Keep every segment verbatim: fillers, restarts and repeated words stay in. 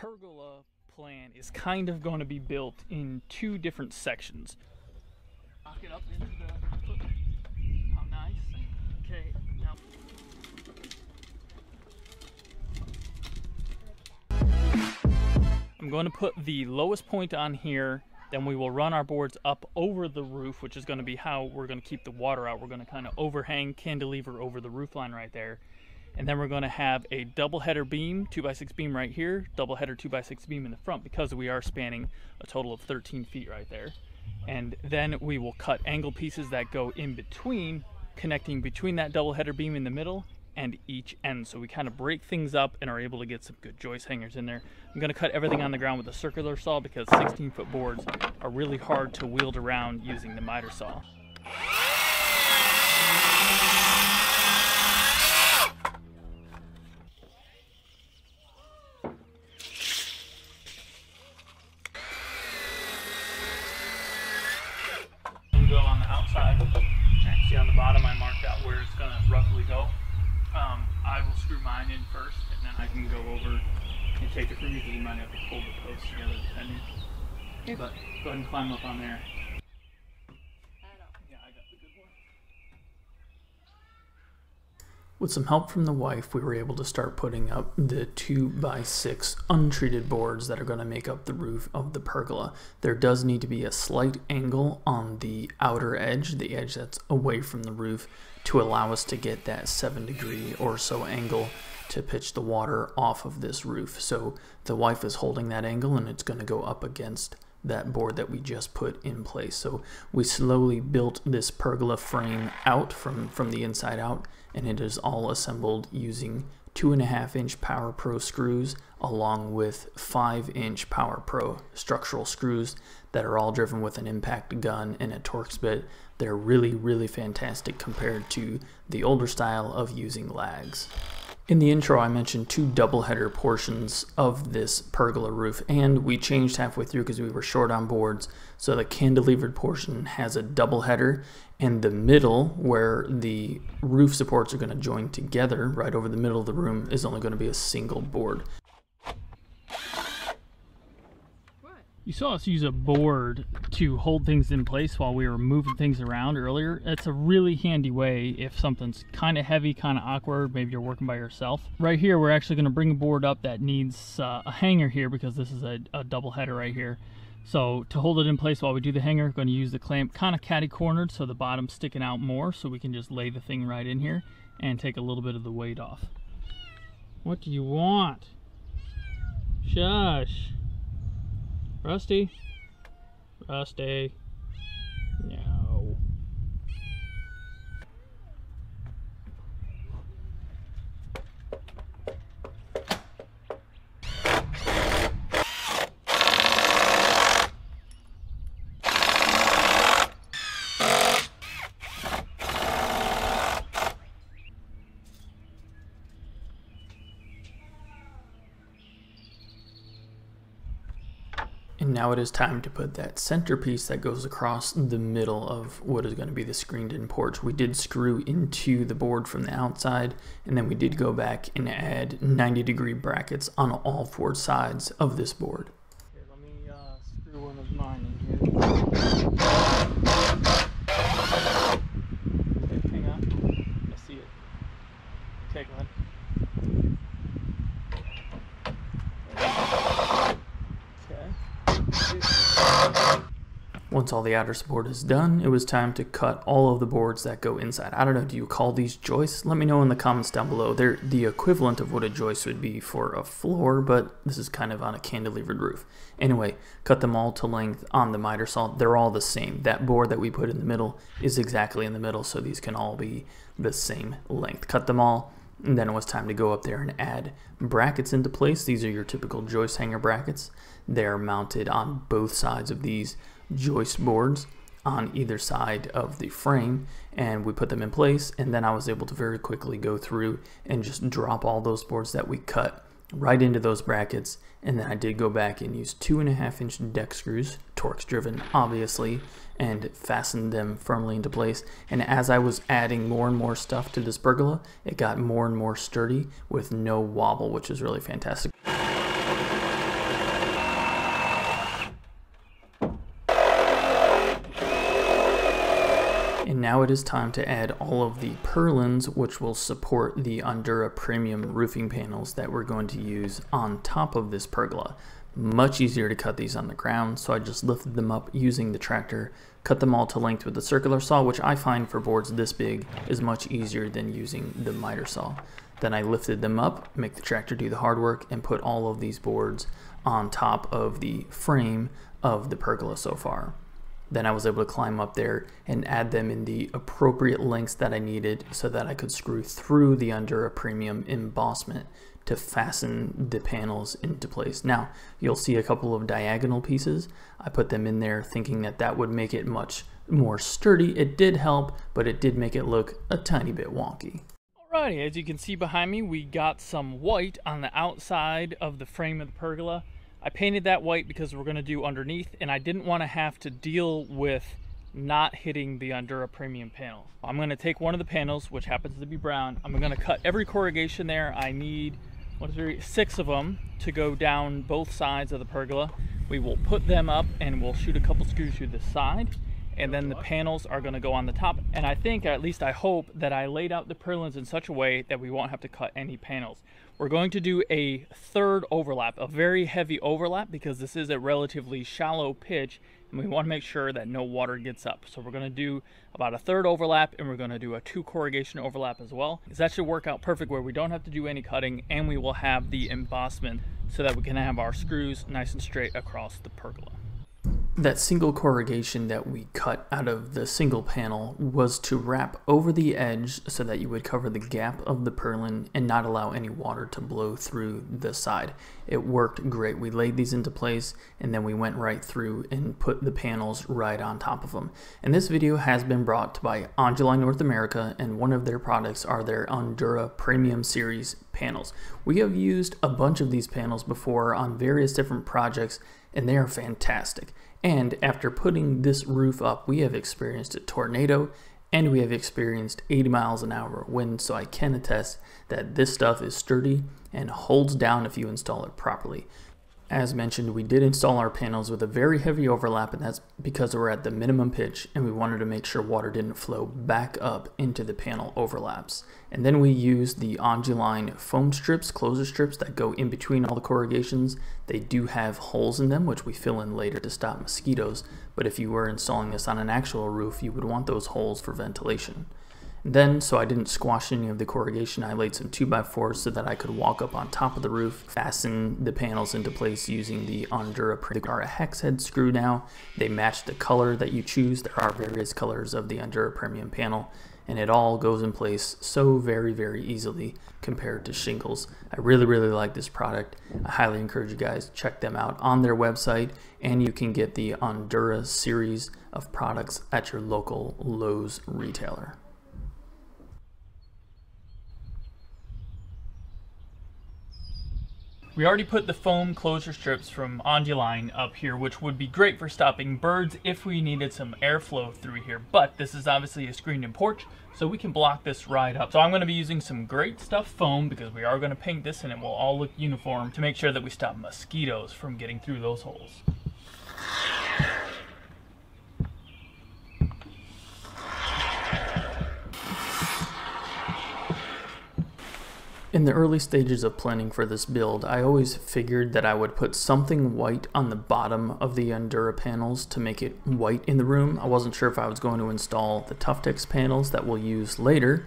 pergola plan is kind of going to be built in two different sections. Knock it up into the... How nice. Okay, now... I'm going to put the lowest point on here, then we will run our boards up over the roof, which is going to be how we're going to keep the water out. We're going to kind of overhang cantilever over the roof line right there. And then we're going to have a double header beam, two by six beam right here, double header two by six beam in the front, because we are spanning a total of thirteen feet right there. And then we will cut angle pieces that go in between, connecting between that double header beam in the middle and each end. So we kind of break things up and are able to get some good joist hangers in there. I'm going to cut everything on the ground with a circular saw because sixteen foot boards are really hard to wield around using the miter saw. But go ahead and climb up on there. Yeah, I got the good one. With some help from the wife, we were able to start putting up the two by six untreated boards that are going to make up the roof of the pergola. There does need to be a slight angle on the outer edge, the edge that's away from the roof, to allow us to get that seven degree or so angle to pitch the water off of this roof. So the wife is holding that angle and it's going to go up against that board that we just put in place. So we slowly built this pergola frame out from, from the inside out, and it is all assembled using two and a half inch PowerPro screws along with five inch PowerPro structural screws that are all driven with an impact gun and a Torx bit. They're really, really fantastic compared to the older style of using lags. In the intro, I mentioned two double header portions of this pergola roof, and we changed halfway through because we were short on boards. So the cantilevered portion has a double header, and the middle where the roof supports are going to join together right over the middle of the room is only going to be a single board. You saw us use a board to hold things in place while we were moving things around earlier. It's a really handy way if something's kind of heavy, kind of awkward, maybe you're working by yourself. Right here, we're actually going to bring a board up that needs uh, a hanger here because this is a, a double header right here. So to hold it in place while we do the hanger, we're going to use the clamp kind of catty-cornered so the bottom's sticking out more, so we can just lay the thing right in here and take a little bit of the weight off. What do you want? Shush. Rusty? Rusty? No. And now it is time to put that centerpiece that goes across the middle of what is going to be the screened-in porch. We did screw into the board from the outside, and then we did go back and add ninety degree brackets on all four sides of this board. Here, let me uh, screw one of mine in here. Okay, hang on. I see it. Okay, go ahead. Once all the outer support is done, it was time to cut all of the boards that go inside. I don't know, do you call these joists? Let me know in the comments down below. They're the equivalent of what a joist would be for a floor, but this is kind of on a cantilevered roof. Anyway, cut them all to length on the miter saw. They're all the same. That board that we put in the middle is exactly in the middle, so these can all be the same length. Cut them all. And then it was time to go up there and add brackets into place. These are your typical joist hanger brackets. They're mounted on both sides of these joist boards on either side of the frame, and we put them in place, and then I was able to very quickly go through and just drop all those boards that we cut right into those brackets. And then I did go back and use two and a half inch deck screws, Torx driven obviously, and fastened them firmly into place. And as I was adding more and more stuff to this pergola, it got more and more sturdy with no wobble, which is really fantastic. now it is time to add all of the purlins, which will support the Ondura Premium roofing panels that we're going to use on top of this pergola. Much easier to cut these on the ground, so I just lifted them up using the tractor, cut them all to length with the circular saw, which I find for boards this big is much easier than using the miter saw. Then I lifted them up, make the tractor do the hard work, and put all of these boards on top of the frame of the pergola so far. Then I was able to climb up there and add them in the appropriate lengths that I needed so that I could screw through the Ondura Premium embossment to fasten the panels into place. Now, you'll see a couple of diagonal pieces. I put them in there thinking that that would make it much more sturdy. It did help, but it did make it look a tiny bit wonky. Alrighty, as you can see behind me, we got some white on the outside of the frame of the pergola. I painted that white because we're gonna do underneath, and I didn't wanna have to deal with not hitting the Ondura Premium panel. I'm gonna take one of the panels, which happens to be brown. I'm gonna cut every corrugation there. I need one, two, three, six of them to go down both sides of the pergola. We will put them up and we'll shoot a couple screws through this side, and then the panels are gonna go on the top. And I think, or at least I hope, that I laid out the purlins in such a way that we won't have to cut any panels. We're going to do a third overlap, a very heavy overlap, because this is a relatively shallow pitch and we wanna make sure that no water gets up. So we're gonna do about a third overlap, and we're gonna do a two corrugation overlap as well. That should work out perfect where we don't have to do any cutting, and we will have the embossment so that we can have our screws nice and straight across the pergola. That single corrugation that we cut out of the single panel was to wrap over the edge so that you would cover the gap of the purlin and not allow any water to blow through the side. It worked great. We laid these into place, and then we went right through and put the panels right on top of them. And this video has been brought to by Onduline North America, and one of their products are their Ondura Premium Series panels. We have used a bunch of these panels before on various different projects, and they are fantastic. And after putting this roof up, we have experienced a tornado, and we have experienced eighty miles an hour wind, so I can attest that this stuff is sturdy and holds down if you install it properly. As mentioned, we did install our panels with a very heavy overlap, and that's because we're at the minimum pitch and we wanted to make sure water didn't flow back up into the panel overlaps. And then we used the Onduline foam strips, closer strips that go in between all the corrugations. They do have holes in them, which we fill in later to stop mosquitoes, but if you were installing this on an actual roof, you would want those holes for ventilation. Then, so I didn't squash any of the corrugation, I laid some two by fours so that I could walk up on top of the roof, fasten the panels into place using the Ondura Premium. They are a hex head screw now. They match the color that you choose. There are various colors of the Ondura Premium panel, and it all goes in place so very, very easily compared to shingles. I really, really like this product. I highly encourage you guys to check them out on their website, and you can get the Ondura series of products at your local Lowe's retailer. We already put the foam closure strips from Onduline up here, which would be great for stopping birds if we needed some airflow through here, but this is obviously a screened-in porch, so we can block this right up. So I'm going to be using some great stuff foam, because we are going to paint this and it will all look uniform, to make sure that we stop mosquitoes from getting through those holes. In the early stages of planning for this build, I always figured that I would put something white on the bottom of the Ondura panels to make it white in the room. I wasn't sure if I was going to install the Tuftex panels that we'll use later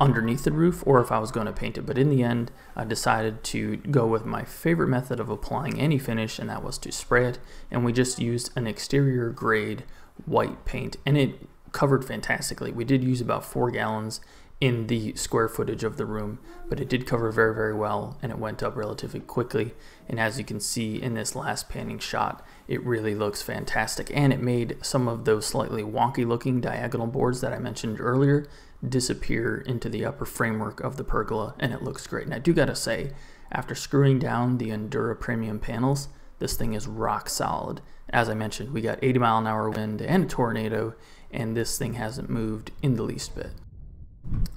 underneath the roof, or if I was going to paint it, but in the end I decided to go with my favorite method of applying any finish, and that was to spray it, and we just used an exterior grade white paint, and it covered fantastically. We did use about four gallons in the square footage of the room, but it did cover very, very well, and it went up relatively quickly. And as you can see in this last panning shot, it really looks fantastic, and it made some of those slightly wonky looking diagonal boards that I mentioned earlier disappear into the upper framework of the pergola, and it looks great. And I do gotta say, after screwing down the Ondura Premium panels, this thing is rock solid. As I mentioned, we got eighty mile an hour wind and a tornado, and this thing hasn't moved in the least bit.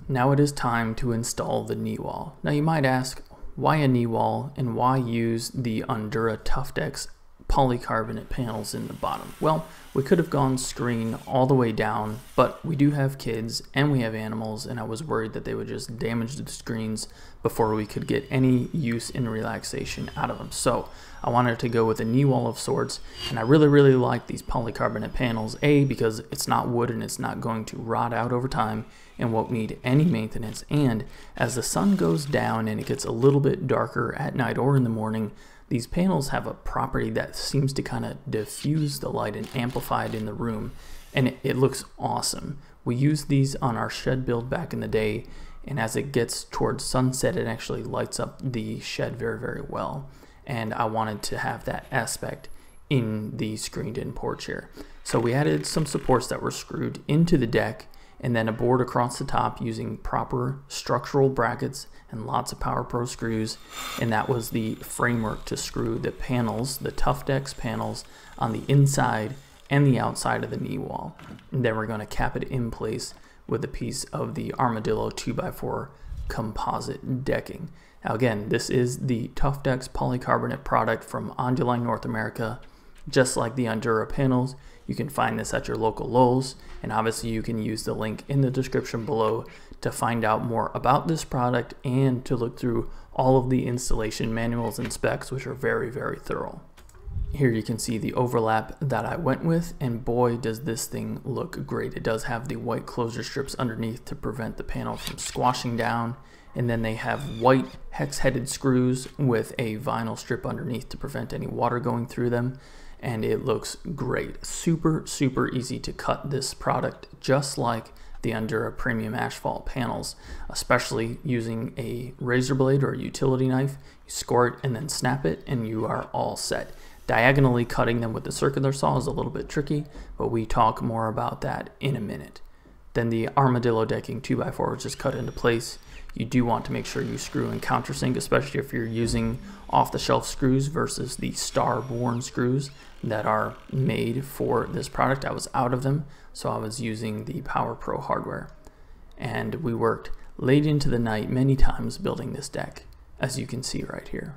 Now it is time to install the knee wall. Now you might ask, why a knee wall, and why use the Ondura Tuftex polycarbonate panels in the bottom. Well, we could have gone screen all the way down, but we do have kids and we have animals, and I was worried that they would just damage the screens before we could get any use and relaxation out of them. So I wanted to go with a knee wall of sorts, and I really, really like these polycarbonate panels, A, because it's not wood and it's not going to rot out over time and won't need any maintenance, and as the sun goes down and it gets a little bit darker at night or in the morning, these panels have a property that seems to kind of diffuse the light and amplify it in the room, and it, it looks awesome. We used these on our shed build back in the day, and as it gets towards sunset, it actually lights up the shed very, very well. And I wanted to have that aspect in the screened-in porch here. So we added some supports that were screwed into the deck, and then a board across the top using proper structural brackets and lots of PowerPro screws, and that was the framework to screw the panels, the Tuftex panels, on the inside and the outside of the knee wall. And then we're going to cap it in place with a piece of the Armadillo two by four composite decking. Now again, this is the Tuftex polycarbonate product from Onduline North America. Just like the Ondura panels, you can find this at your local Lowe's, and obviously you can use the link in the description below to find out more about this product and to look through all of the installation manuals and specs, which are very, very thorough. Here you can see the overlap that I went with, and boy does this thing look great. It does have the white closure strips underneath to prevent the panel from squashing down, and then they have white hex-headed screws with a vinyl strip underneath to prevent any water going through them. And it looks great. Super, super easy to cut this product, just like the Ondura Premium Asphalt panels, especially using a razor blade or a utility knife. You score it and then snap it, and you are all set. Diagonally cutting them with the circular saw is a little bit tricky, but we talk more about that in a minute. Then the Armadillo decking two by four was just cut into place. You do want to make sure you screw in countersink, especially if you're using off-the-shelf screws versus the star-born screws that are made for this product. I was out of them, so I was using the PowerPro hardware. And we worked late into the night many times building this deck, as you can see right here.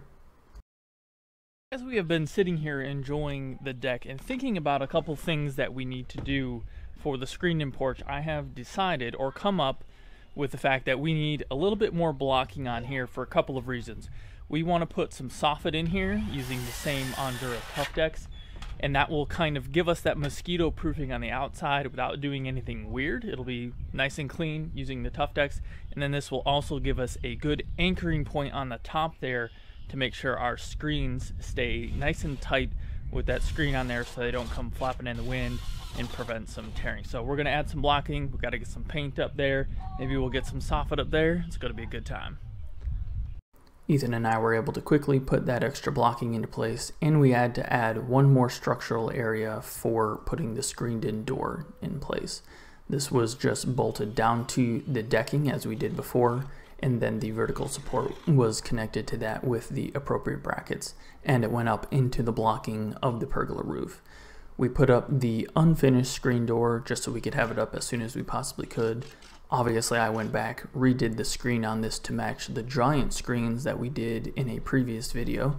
As we have been sitting here enjoying the deck and thinking about a couple things that we need to do for the screened-in porch, I have decided or come up with the fact that we need a little bit more blocking on here for a couple of reasons. We want to put some soffit in here using the same Ondura Tuftex, and that will kind of give us that mosquito proofing on the outside without doing anything weird. It'll be nice and clean using the Tuftex, and then this will also give us a good anchoring point on the top there to make sure our screens stay nice and tight with that screen on there so they don't come flapping in the wind and prevent some tearing. So we're gonna add some blocking, we've gotta get some paint up there, maybe we'll get some soffit up there, it's gonna be a good time. Ethan and I were able to quickly put that extra blocking into place, and we had to add one more structural area for putting the screened in door in place. This was just bolted down to the decking as we did before, and then the vertical support was connected to that with the appropriate brackets, and it went up into the blocking of the pergola roof. We put up the unfinished screen door just so we could have it up as soon as we possibly could. Obviously, I went back, redid the screen on this to match the giant screens that we did in a previous video.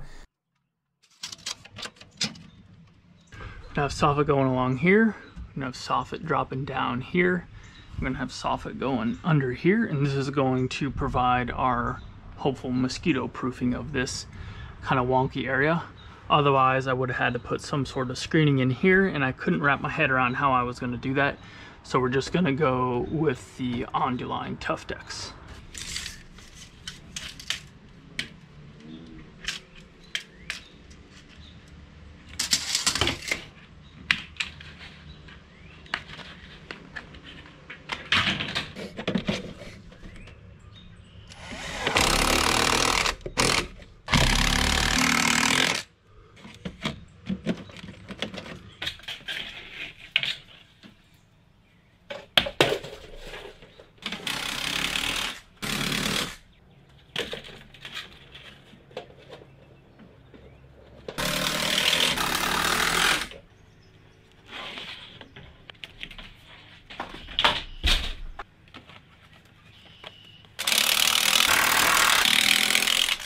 I'm gonna have soffit going along here. I'm gonna have soffit dropping down here. I'm gonna have soffit going under here, and this is going to provide our hopeful mosquito proofing of this kind of wonky area. Otherwise, I would have had to put some sort of screening in here, and I couldn't wrap my head around how I was going to do that. So we're just going to go with the Onduline Tuftex.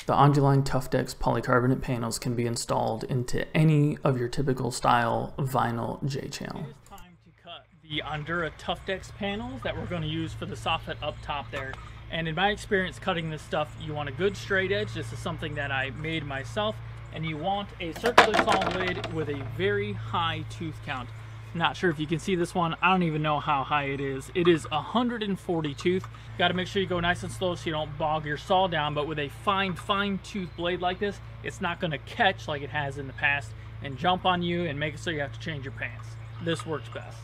The Onduline Tuftex polycarbonate panels can be installed into any of your typical style vinyl J-channel. It is time to cut the Ondura Tuftex panels that we're going to use for the soffit up top there. And in my experience cutting this stuff, you want a good straight edge. This is something that I made myself. And you want a circular saw blade with a very high tooth count. Not sure if you can see this one. I don't even know how high it is. It is one hundred forty tooth. Got to make sure you go nice and slow so you don't bog your saw down, but with a fine, fine tooth blade like this, it's not going to catch like it has in the past and jump on you and make it so you have to change your pants. This works best.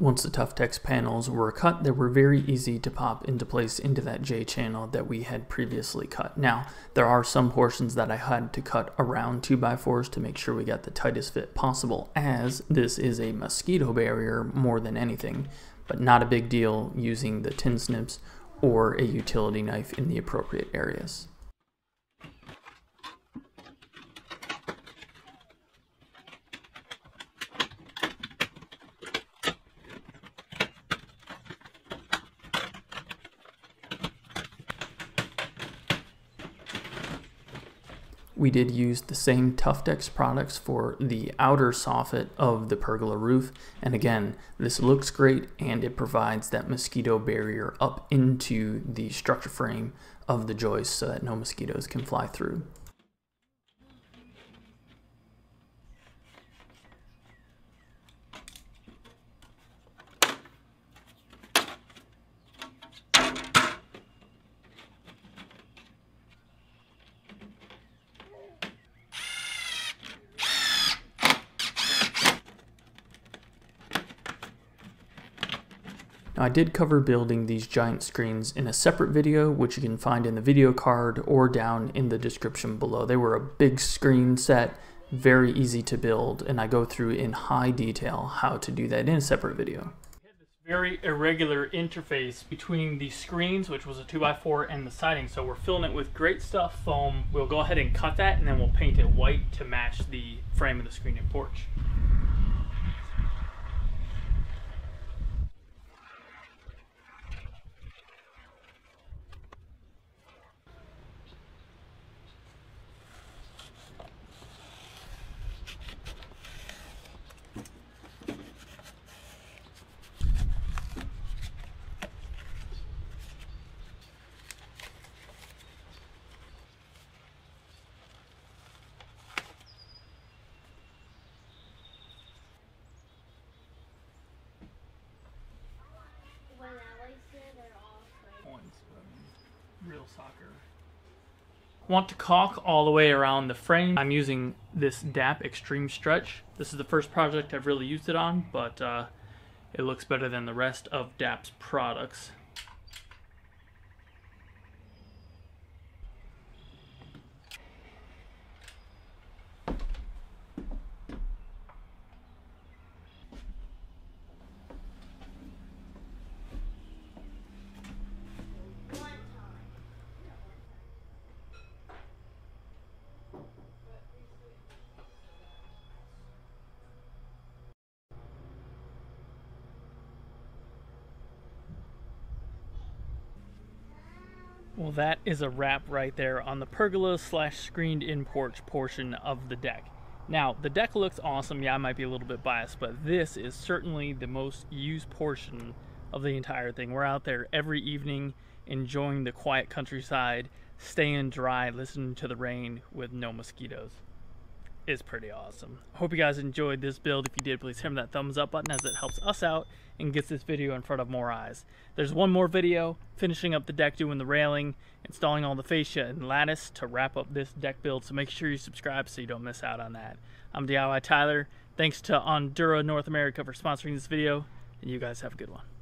Once the Tuftex panels were cut, they were very easy to pop into place into that J channel that we had previously cut. Now, there are some portions that I had to cut around two by fours to make sure we got the tightest fit possible, as this is a mosquito barrier more than anything, but not a big deal using the tin snips or a utility knife in the appropriate areas. We did use the same Tuftex products for the outer soffit of the pergola roof, and again, this looks great and it provides that mosquito barrier up into the structure frame of the joist so that no mosquitoes can fly through. Now, I did cover building these giant screens in a separate video, which you can find in the video card or down in the description below. They were a big screen set, very easy to build, and I go through in high detail how to do that in a separate video. We had this very irregular interface between the screens, which was a two by four, and the siding, so we're filling it with great stuff foam. We'll go ahead and cut that, and then we'll paint it white to match the frame of the screen and porch. Real soccer. Want to caulk all the way around the frame. I'm using this D A P Extreme Stretch. This is the first project I've really used it on, but uh, it looks better than the rest of D A P's products. Well, that is a wrap right there on the pergola slash screened in porch portion of the deck. Now, the deck looks awesome. Yeah, I might be a little bit biased, but this is certainly the most used portion of the entire thing. We're out there every evening enjoying the quiet countryside, staying dry, listening to the rain with no mosquitoes. It's pretty awesome. Hope you guys enjoyed this build. If you did, please hit that thumbs up button, as it helps us out and gets this video in front of more eyes. There's one more video finishing up the deck, doing the railing, installing all the fascia and lattice to wrap up this deck build, so make sure you subscribe so you don't miss out on that. I'm D I Y Tyler. Thanks to Ondura North America for sponsoring this video, and you guys have a good one.